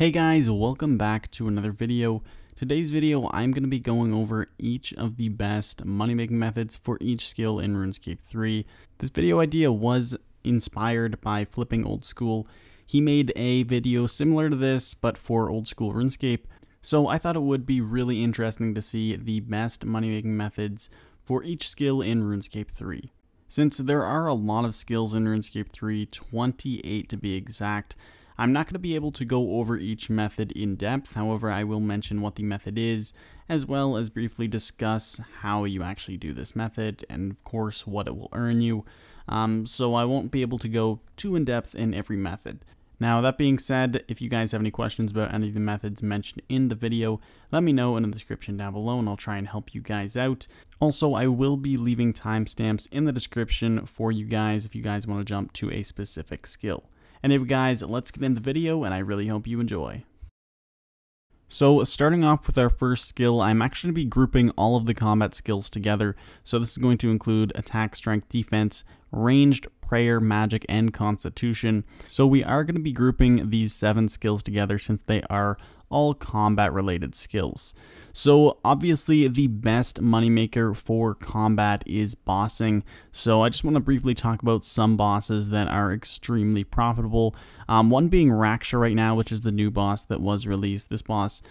Hey guys, welcome back to another video. Today's video, I'm going to be going over each of the best money-making methods for each skill in RuneScape 3. This video idea was inspired by Flipping Old School. He made a video similar to this, but for Old School RuneScape. So I thought it would be really interesting to see the best money-making methods for each skill in RuneScape 3. Since there are a lot of skills in RuneScape 3, 28 to be exact, I'm not going to be able to go over each method in depth. However, I will mention what the method is, as well as briefly discuss how you actually do this method, and of course what it will earn you. So I won't be able to go too in depth in every method. Now that being said, if you guys have any questions about any of the methods mentioned in the video, let me know in the description down below and I'll try and help you guys out. Also, I will be leaving timestamps in the description for you guys if you guys want to jump to a specific skill. Anyway guys, let's get into the video and I really hope you enjoy. So starting off with our first skill, I'm actually going to be grouping all of the combat skills together. So this is going to include attack, strength, defense, ranged, prayer, magic, and constitution. So we are going to be grouping these 7 skills together since they are all combat related skills. So obviously the best moneymaker for combat is bossing. So I just want to briefly talk about some bosses that are extremely profitable. One being Raksha right now, which is the new boss that was released. This boss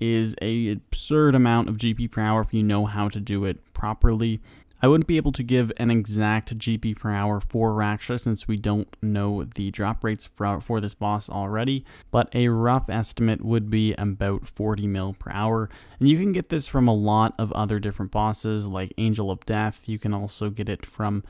is an absurd amount of GP per hour if you know how to do it properly. I wouldn't be able to give an exact GP per hour for Raksha since we don't know the drop rates for this boss already, but a rough estimate would be about 40 mil per hour. And you can get this from a lot of other different bosses like Angel of Death. You can also get it from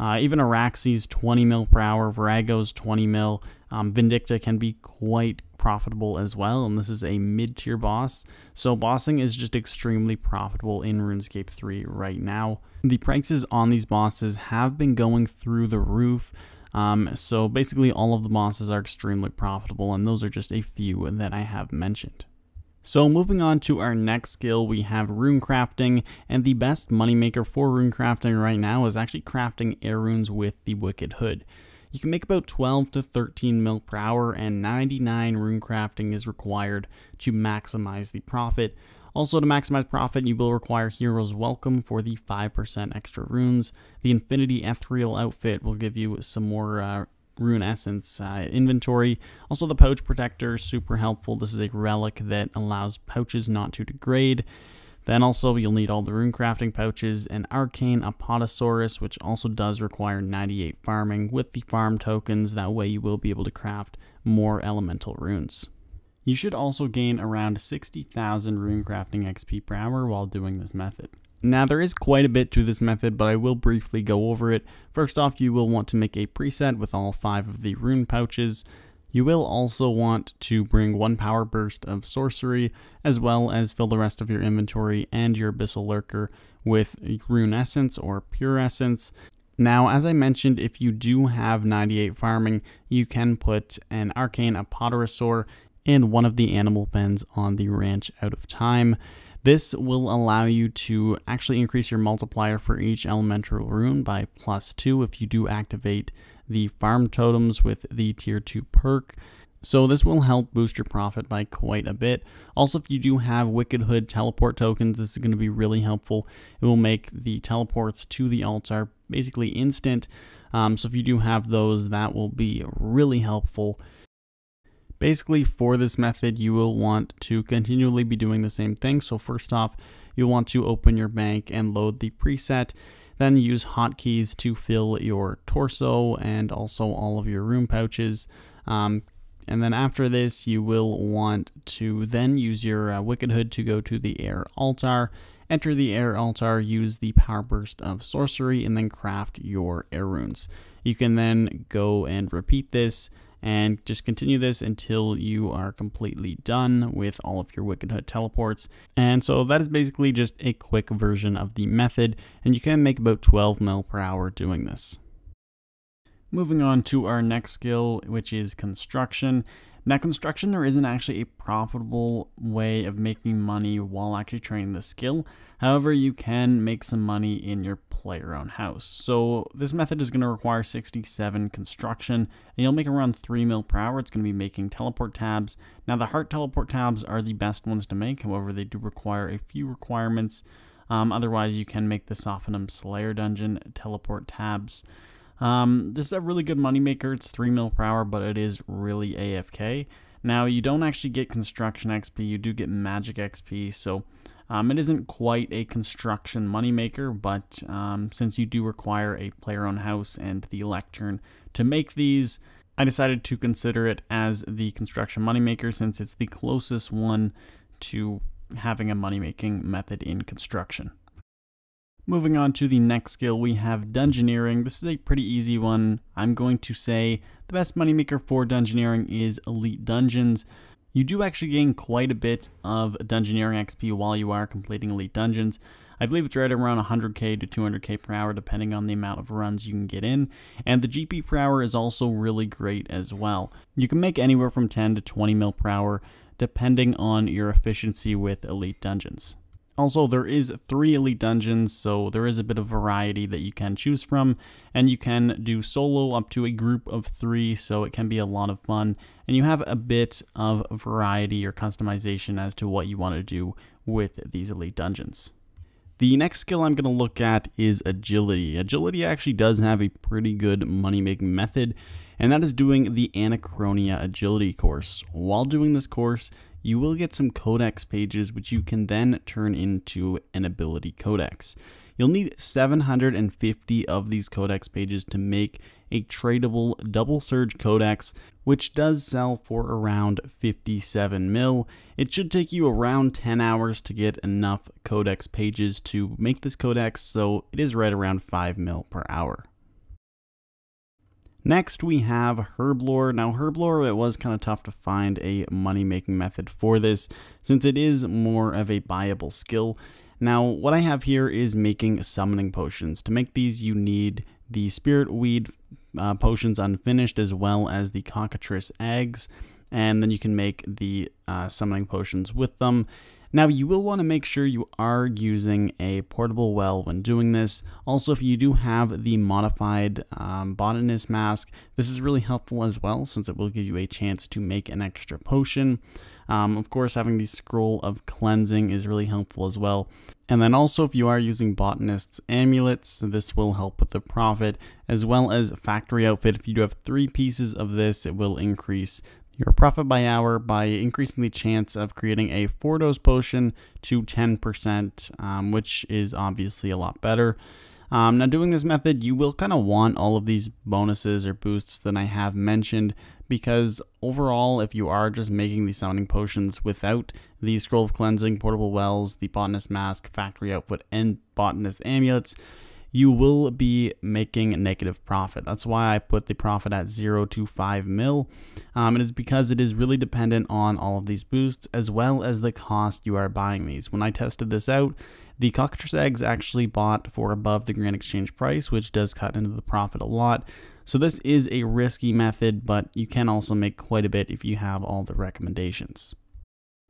even Araxxi's 20 mil per hour, Virago's 20 mil. Vindicta can be quite profitable as well, and this is a mid-tier boss, so bossing is just extremely profitable in RuneScape 3 right now. The prices on these bosses have been going through the roof, so basically all of the bosses are extremely profitable, and those are just a few that I have mentioned. So moving on to our next skill, we have runecrafting, and the best moneymaker for runecrafting right now is actually crafting air runes with the Wicked Hood. You can make about 12 to 13 mil per hour, and 99 rune crafting is required to maximize the profit. Also, to maximize profit, you will require Heroes Welcome for the 5% extra runes. The Infinity Ethereal Outfit will give you some more rune essence inventory. Also, the Pouch Protector, super helpful. This is a relic that allows pouches not to degrade. Then also you'll need all the runecrafting pouches and Arcane Apotosaurus, which also does require 98 farming with the farm tokens. That way you will be able to craft more elemental runes. You should also gain around 60,000 runecrafting XP per hour while doing this method. Now there is quite a bit to this method, but I will briefly go over it. First off, you will want to make a preset with all 5 of the rune pouches. You will also want to bring 1 power burst of sorcery, as well as fill the rest of your inventory and your Abyssal Lurker with rune essence or pure essence. Now, as I mentioned, if you do have 98 farming, you can put an Arcane Apotorosaur and one of the animal pens on the Ranch Out of Time. This will allow you to actually increase your multiplier for each elemental rune by +2 if you do activate the farm totems with the tier 2 perk. So this will help boost your profit by quite a bit. Also, if you do have Wicked Hood teleport tokens, this is going to be really helpful. It will make the teleports to the altar basically instant. So if you do have those, that will be really helpful. Basically, for this method, you will want to continually be doing the same thing. So first off, you'll want to open your bank and load the preset. Then use hotkeys to fill your torso and also all of your rune pouches. And then after this, you will want to then use your Wicked Hood to go to the air altar. Enter the air altar, use the power burst of sorcery, and then craft your air runes. You can then go and repeat this and just continue this until you are completely done with all of your Wicked Hood teleports. And so that is basically just a quick version of the method, and you can make about 12 mil per hour doing this. Moving on to our next skill, which is construction. Now, construction, there isn't actually a profitable way of making money while actually training the skill. However, you can make some money in your player-owned house. So this method is going to require 67 construction, and you'll make around 3 mil per hour. It's going to be making teleport tabs. Now, the heart teleport tabs are the best ones to make. However, they do require a few requirements. Otherwise, you can make the Sophanem Slayer Dungeon teleport tabs. This is a really good moneymaker. It's 3 mil per hour, but it is really AFK. Now, you don't actually get construction XP, you do get magic XP, so it isn't quite a construction moneymaker, but since you do require a player-owned house and the lectern to make these, I decided to consider it as the construction moneymaker since it's the closest one to having a money-making method in construction. Moving on to the next skill, we have Dungeoneering. This is a pretty easy one. I'm going to say the best moneymaker for Dungeoneering is Elite Dungeons. You do actually gain quite a bit of Dungeoneering XP while you are completing Elite Dungeons. I believe it's right around 100k to 200k per hour depending on the amount of runs you can get in, and the GP per hour is also really great as well. You can make anywhere from 10 to 20 mil per hour depending on your efficiency with Elite Dungeons. Also, there is 3 Elite Dungeons, so there is a bit of variety that you can choose from, and you can do solo up to a group of 3, so it can be a lot of fun, and you have a bit of variety or customization as to what you want to do with these Elite Dungeons. The next skill I'm going to look at is Agility. Agility actually does have a pretty good money-making method, and that is doing the Anachronia Agility course. While doing this course, you will get some codex pages, which you can then turn into an ability codex. You'll need 750 of these codex pages to make a tradable double surge codex, which does sell for around 57 mil. It should take you around 10 hours to get enough codex pages to make this codex, so it is right around 5 mil per hour. Next, we have Herblore. Now, Herblore, it was kind of tough to find a money-making method for this since it is more of a buyable skill. Now, what I have here is making summoning potions. To make these, you need the spirit weed potions unfinished as well as the cockatrice eggs, and then you can make the summoning potions with them. Now, you will want to make sure you are using a portable well when doing this. Also, if you do have the modified botanist mask, this is really helpful as well since it will give you a chance to make an extra potion. Of course, having the scroll of cleansing is really helpful as well. And then also, if you are using botanist's amulets, this will help with the profit, as well as factory outfit. If you do have 3 pieces of this, it will increase your profit by hour by increasing the chance of creating a 4-dose potion to 10%, which is obviously a lot better. Now, doing this method, you will kind of want all of these bonuses or boosts that I have mentioned, because overall, if you are just making the summoning potions without the scroll of cleansing, portable wells, the botanist mask, factory outfit, and botanist amulets, you will be making negative profit. That's why I put the profit at 0 to 5 mil. It is because it is really dependent on all of these boosts as well as the cost you are buying these. When I tested this out, the cockatrice eggs actually bought for above the grand exchange price, which does cut into the profit a lot. So this is a risky method, but you can also make quite a bit if you have all the recommendations.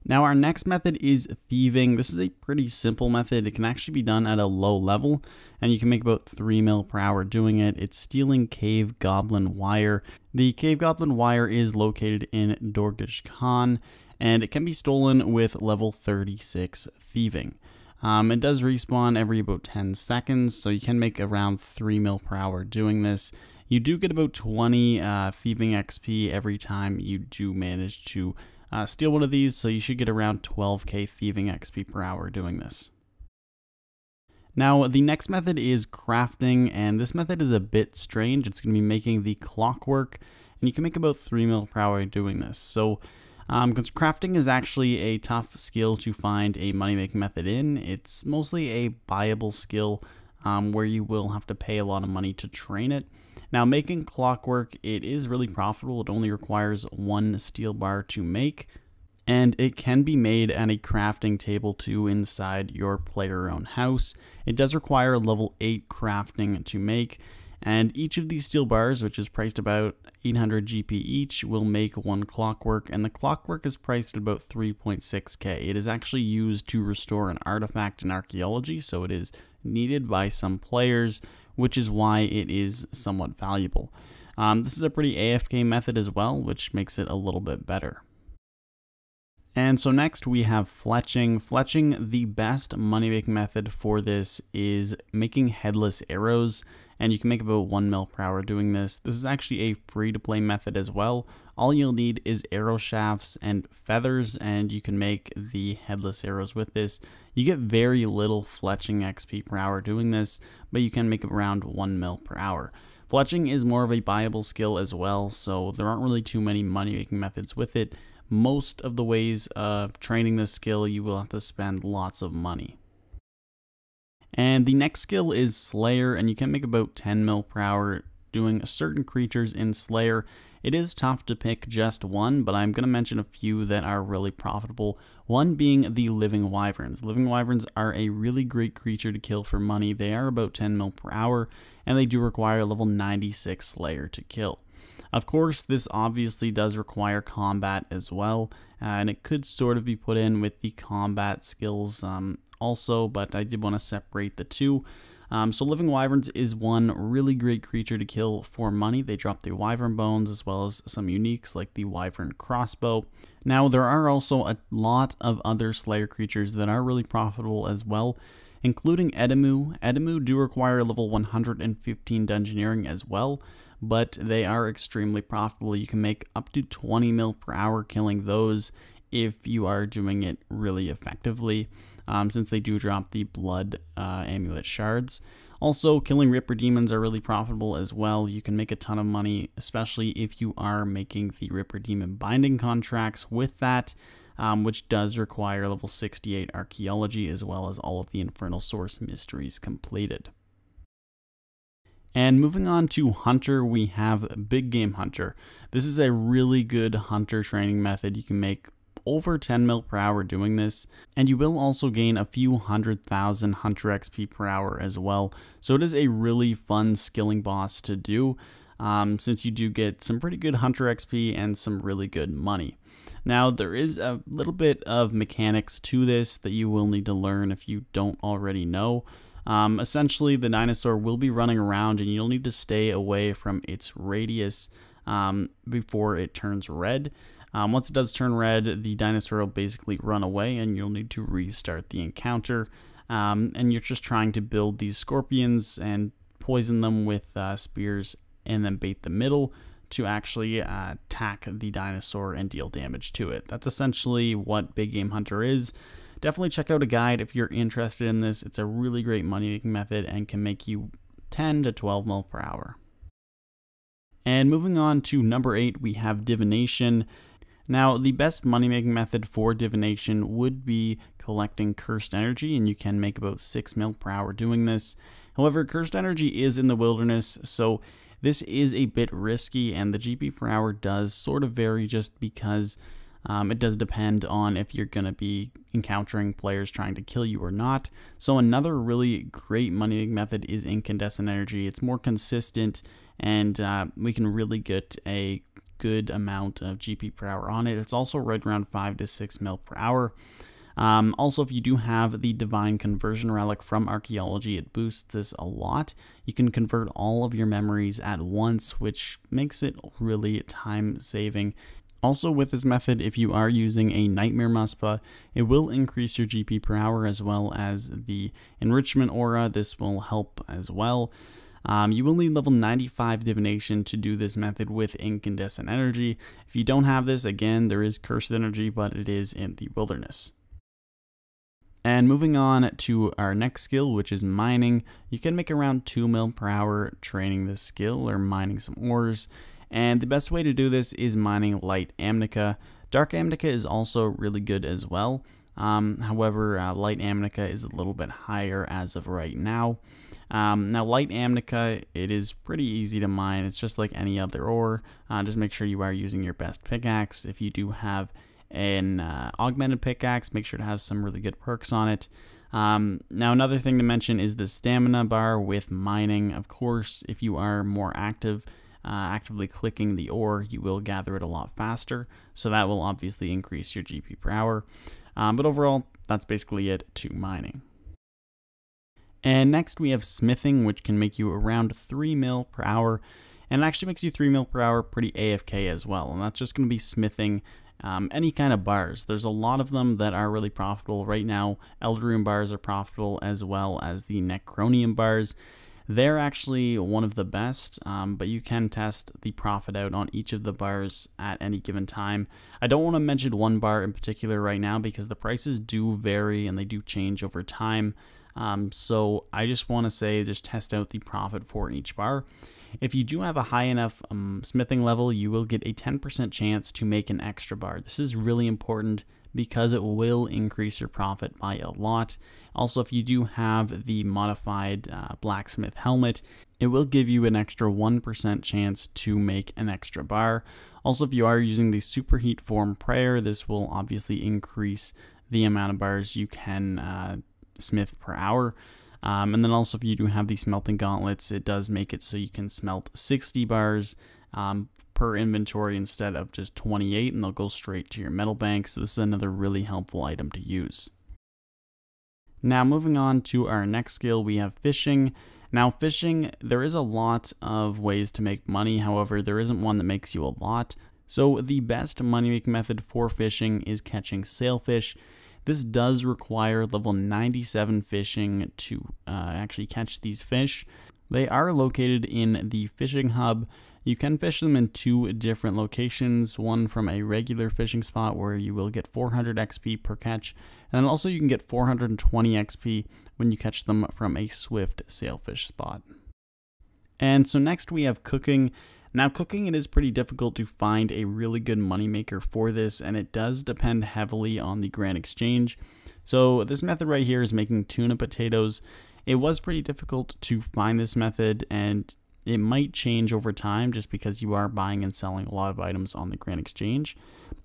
Now, our next method is thieving. This is a pretty simple method. It can actually be done at a low level, and you can make about 3 mil per hour doing it. It's stealing Cave Goblin Wire. The Cave Goblin Wire is located in Dorgish Khan, and it can be stolen with level 36 thieving. It does respawn every about 10 seconds, so you can make around 3 mil per hour doing this. You do get about 20 thieving XP every time you do manage to steal one of these, so you should get around 12k thieving XP per hour doing this. Now, the next method is crafting, and this method is a bit strange. It's going to be making the clockwork, and you can make about 3 mil per hour doing this. So, because crafting is actually a tough skill to find a money-making method in. It's mostly a buyable skill where you will have to pay a lot of money to train it. Now, making clockwork, it is really profitable. It only requires 1 steel bar to make, and it can be made at a crafting table too inside your player-owned house. It does require level 8 crafting to make, And each of these steel bars, which is priced about 800 GP each, will make one clockwork, and the clockwork is priced at about 3.6k. It is actually used to restore an artifact in archaeology, so it is needed by some players, which is why it is somewhat valuable. This is a pretty AFK method as well, which makes it a little bit better. And so next we have fletching. Fletching, the best money-making method for this is making headless arrows, and you can make about 1 mil per hour doing this. This is actually a free-to-play method as well. All you'll need is arrow shafts and feathers, and you can make the headless arrows with this. You get very little fletching XP per hour doing this, but you can make around 1 mil per hour. Fletching is more of a buyable skill as well, so there aren't really too many money-making methods with it. Most of the ways of training this skill, you will have to spend lots of money. And the next skill is Slayer, and you can make about 10 mil per hour doing certain creatures in Slayer. It is tough to pick just one, but I'm going to mention a few that are really profitable. One being the Living Wyverns. Living Wyverns are a really great creature to kill for money. They are about 10 mil per hour, and they do require a level 96 Slayer to kill. Of course, this obviously does require combat as well, and it could sort of be put in with the combat skills also, but I did want to separate the two. So Living Wyverns is one really great creature to kill for money. They drop the Wyvern Bones as well as some uniques like the Wyvern Crossbow. Now, there are also a lot of other Slayer creatures that are really profitable as well, including Edamu. Edamu do require level 115 Dungeoneering as well, but they are extremely profitable. You can make up to 20 mil per hour killing those if you are doing it really effectively, since they do drop the blood amulet shards. Also, killing Ripper Demons are really profitable as well. You can make a ton of money, especially if you are making the Ripper Demon binding contracts with that, which does require level 68 archaeology as well as all of the Infernal Source mysteries completed. And moving on to Hunter, we have Big Game Hunter. This is a really good hunter training method. You can make over 10 mil per hour doing this, and you will also gain a few 100,000 hunter XP per hour as well. So it is a really fun skilling boss to do, since you do get some pretty good hunter XP and some really good money. Now, there is a little bit of mechanics to this that you will need to learn if you don't already know. Essentially, the dinosaur will be running around, and you'll need to stay away from its radius before it turns red. Once it does turn red, the dinosaur will basically run away, and you'll need to restart the encounter. And you're just trying to build these scorpions and poison them with spears, and then bait the middle to actually attack the dinosaur and deal damage to it. That's essentially what Big Game Hunter is. Definitely check out a guide if you're interested in this. It's a really great money-making method and can make you 10 to 12 mil per hour. And moving on to number 8, we have Divination. Now, the best money-making method for Divination would be collecting cursed energy, and you can make about 6 mil per hour doing this. However, cursed energy is in the wilderness, so this is a bit risky, and the GP per hour does sort of vary just because it does depend on if you're going to be encountering players trying to kill you or not. So another really great money-making method is incandescent energy. It's more consistent, and we can really get a good amount of GP per hour on it. It's also right around 5 to 6 mil per hour. Also, if you do have the Divine Conversion Relic from Archaeology, it boosts this a lot. You can convert all of your memories at once, which makes it really time-saving. Also, with this method, if you are using a Nightmare Muspa, it will increase your GP per hour as well as the Enrichment Aura. This will help as well. You will need level 95 Divination to do this method with Incandescent Energy. If you don't have this, again, there is Cursed Energy, but it is in the Wilderness. And moving on to our next skill, which is Mining. You can make around 2 mil per hour training this skill or mining some ores. And the best way to do this is mining Light Amnica. Dark Amnica is also really good as well. However, Light Amnica is a little bit higher as of right now. Now, Light Amnica, it is pretty easy to mine. It's just like any other ore. Just make sure you are using your best pickaxe. If you do have an augmented pickaxe, make sure to have some really good perks on it. Now another thing to mention is the stamina bar with mining. Of course, if you are more active, actively clicking the ore, you will gather it a lot faster, so that will obviously increase your GP per hour. But overall, that's basically it to mining. And next we have smithing, which can make you around 3 mil per hour, and it actually makes you 3 mil per hour pretty AFK as well, and that's just going to be smithing any kind of bars. There's a lot of them that are really profitable right now. Elderoom bars are profitable, as well as the Necronium bars. They're actually one of the best, but you can test the profit out on each of the bars at any given time. I don't want to mention one bar in particular right now because the prices do vary and they do change over time. So I just want to say just test out the profit for each bar. If you do have a high enough smithing level, you will get a 10% chance to make an extra bar. This is really important because it will increase your profit by a lot. Also, if you do have the modified blacksmith helmet, it will give you an extra 1% chance to make an extra bar. Also, if you are using the superheat form prayer, this will obviously increase the amount of bars you can smith per hour. And then also if you do have the smelting gauntlets, it does make it so you can smelt 60 bars per inventory instead of just 28, and they'll go straight to your metal bank. So this is another really helpful item to use. Now moving on to our next skill, we have fishing. Now fishing, there is a lot of ways to make money. However, there isn't one that makes you a lot. So the best money making method for fishing is catching sailfish. This does require level 97 fishing to actually catch these fish. They are located in the fishing hub. You can fish them in 2 different locations, one from a regular fishing spot where you will get 400 XP per catch, and then also you can get 420 XP when you catch them from a swift sailfish spot. And so next we have cooking. Now cooking, it is pretty difficult to find a really good moneymaker for this, and it does depend heavily on the Grand Exchange. So this method right here is making tuna potatoes. It was pretty difficult to find this method, and it might change over time just because you are buying and selling a lot of items on the Grand Exchange.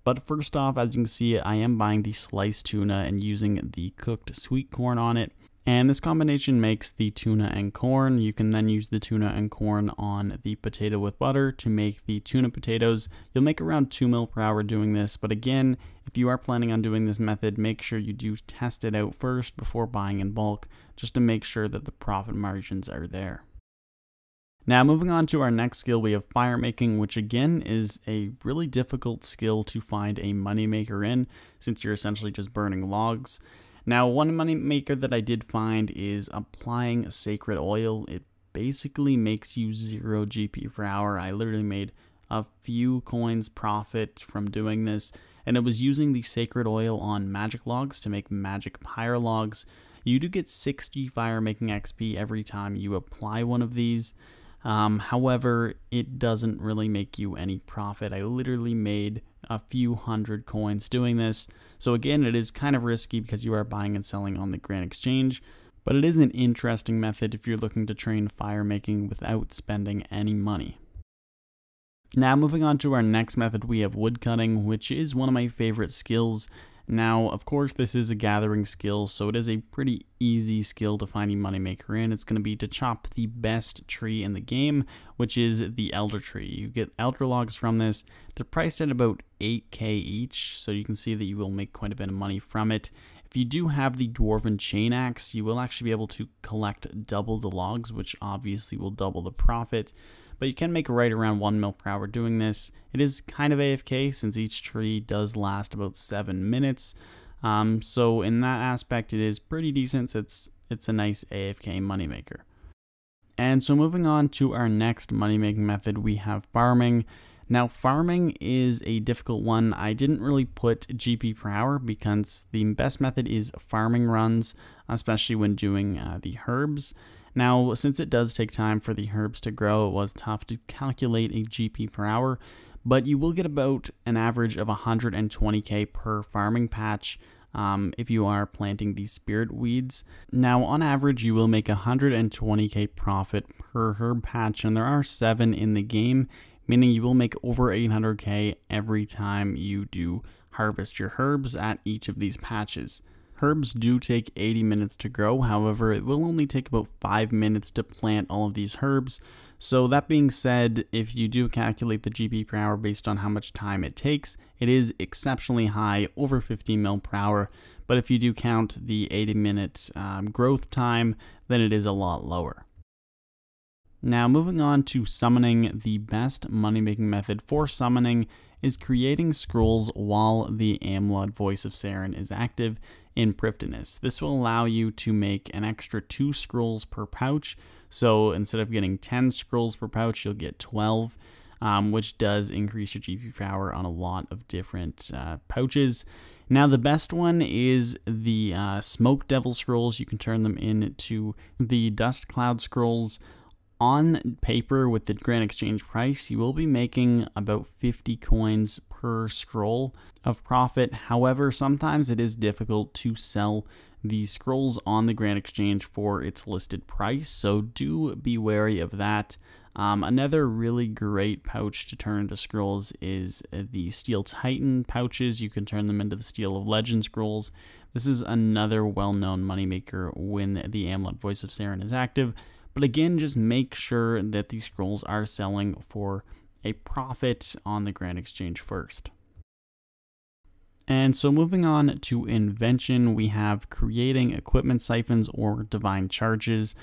But first off, as you can see, I am buying the sliced tuna and using the cooked sweet corn on it. And this combination makes the tuna and corn. You can then use the tuna and corn on the potato with butter to make the tuna potatoes. You'll make around 2 mil per hour doing this, but again, if you are planning on doing this method, make sure you do test it out first before buying in bulk, just to make sure that the profit margins are there. Now moving on to our next skill, we have fire making, which again is a really difficult skill to find a moneymaker in, since you're essentially just burning logs. Now, one money maker that I did find is applying sacred oil. It basically makes you 0 GP per hour. I literally made a few coins profit from doing this, and it was using the sacred oil on magic logs to make magic pyre logs. You do get 60 fire making XP every time you apply one of these. However, it doesn't really make you any profit. I literally made a few hundred coins doing this. So again, it is kind of risky because you are buying and selling on the Grand Exchange, but it is an interesting method if you're looking to train fire making without spending any money. Now moving on to our next method, we have woodcutting, which is one of my favorite skills. Now, of course, this is a gathering skill, so it is a pretty easy skill to find a moneymaker in. It's going to be to chop the best tree in the game, which is the elder tree. You get elder logs from this. They're priced at about 8k each, so you can see that you will make quite a bit of money from it. If you do have the dwarven chain axe, you will actually be able to collect double the logs, which obviously will double the profit. But you can make right around 1 mil per hour doing this. It is kind of AFK since each tree does last about 7 minutes. So in that aspect, it is pretty decent. It's a nice AFK moneymaker. And so moving on to our next moneymaking method, we have farming. Now farming is a difficult one. I didn't really put GP per hour because the best method is farming runs, especially when doing the herbs. Now, since it does take time for the herbs to grow, it was tough to calculate a GP per hour, but you will get about an average of 120k per farming patch if you are planting the spirit weeds. Now, on average, you will make 120k profit per herb patch, and there are 7 in the game, meaning you will make over 800k every time you do harvest your herbs at each of these patches. Herbs do take 80 minutes to grow, however, it will only take about 5 minutes to plant all of these herbs. So that being said, if you do calculate the GP per hour based on how much time it takes, it is exceptionally high, over 50 mil per hour. But if you do count the 80-minute growth time, then it is a lot lower. Now, moving on to summoning, the best money-making method for summoning is creating scrolls while the Amlod Voice of Saren is active in Priftinus. This will allow you to make an extra 2 scrolls per pouch, so instead of getting 10 scrolls per pouch, you'll get 12, which does increase your GP power on a lot of different pouches. Now, the best one is the Smoke Devil Scrolls. You can turn them into the Dust Cloud Scrolls. On paper, with the Grand Exchange price, you will be making about 50 coins per scroll of profit. However, sometimes it is difficult to sell the scrolls on the Grand Exchange for its listed price, so do be wary of that. Another really great pouch to turn into scrolls is the Steel Titan pouches. You can turn them into the Steel of Legend scrolls. This is another well-known moneymaker when the Amlod Voice of Saren is active. But again, just make sure that these scrolls are selling for a profit on the Grand Exchange first. And so moving on to invention, we have creating equipment siphons or divine charges.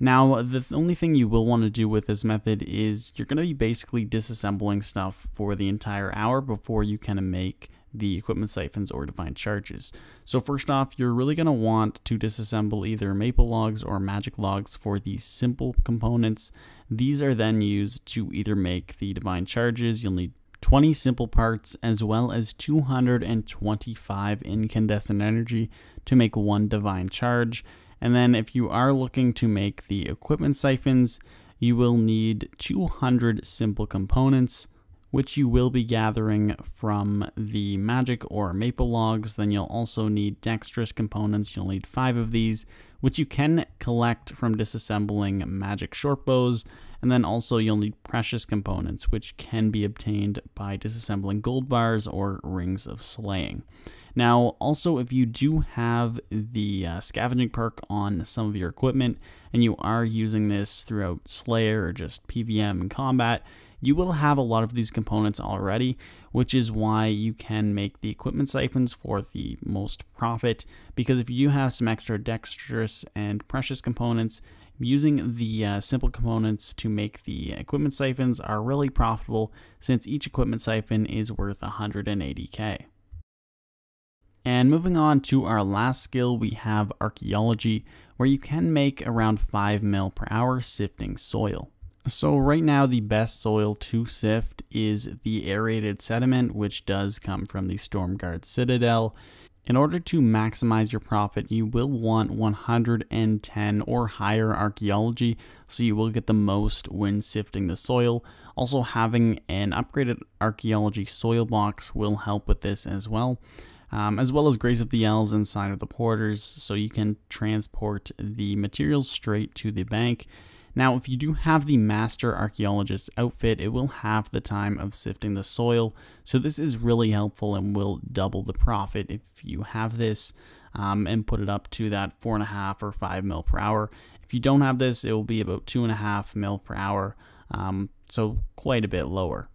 Now, the only thing you will want to do with this method is you're going to be basically disassembling stuff for the entire hour before you can make the equipment siphons or divine charges. So first off, you're really going to want to disassemble either maple logs or magic logs for these simple components. These are then used to either make the divine charges. You'll need 20 simple parts as well as 225 incandescent energy to make one divine charge. And then if you are looking to make the equipment siphons, you will need 200 simple components, which you will be gathering from the magic or maple logs. Then you'll also need dexterous components. You'll need 5 of these, which you can collect from disassembling magic shortbows. And then also you'll need precious components, which can be obtained by disassembling gold bars or rings of slaying. Now, also, if you do have the scavenging perk on some of your equipment and you are using this throughout Slayer or just PVM and combat, you will have a lot of these components already, which is why you can make the equipment siphons for the most profit, because if you have some extra dexterous and precious components, using the simple components to make the equipment siphons are really profitable, since each equipment siphon is worth 180k. And moving on to our last skill, we have archaeology, where you can make around 5 mil per hour sifting soil. So right now, the best soil to sift is the aerated sediment, which does come from the Stormguard Citadel. In order to maximize your profit, you will want 110 or higher archaeology, so you will get the most when sifting the soil. Also, having an upgraded archaeology soil box will help with this as well as Grace of the Elves and Sign of the Porters, so you can transport the materials straight to the bank. Now, if you do have the Master Archaeologist's outfit, it will halve the time of sifting the soil, so this is really helpful and will double the profit if you have this and put it up to that 4.5 or 5 mil per hour. If you don't have this, it will be about 2.5 mil per hour, so quite a bit lower.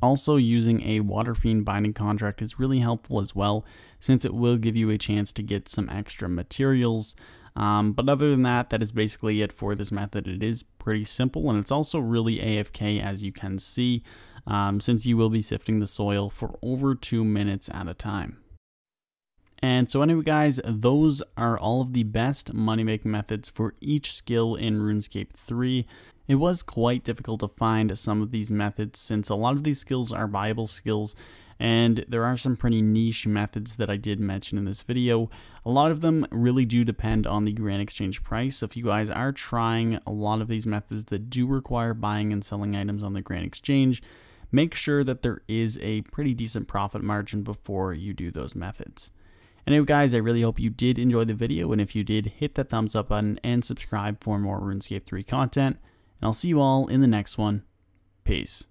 Also, using a Water Fiend binding contract is really helpful as well, since it will give you a chance to get some extra materials. But other than that, that is basically it for this method. It is pretty simple, and it's also really AFK, as you can see, since you will be sifting the soil for over 2 minutes at a time. And so anyway, guys, those are all of the best money-making methods for each skill in RuneScape 3. It was quite difficult to find some of these methods, since a lot of these skills are viable skills, and there are some pretty niche methods that I did mention in this video. A lot of them really do depend on the Grand Exchange price, so if you guys are trying a lot of these methods that do require buying and selling items on the Grand Exchange, make sure that there is a pretty decent profit margin before you do those methods. Anyway, guys, I really hope you did enjoy the video, and if you did, hit that thumbs up button and subscribe for more RuneScape 3 content, and I'll see you all in the next one. Peace.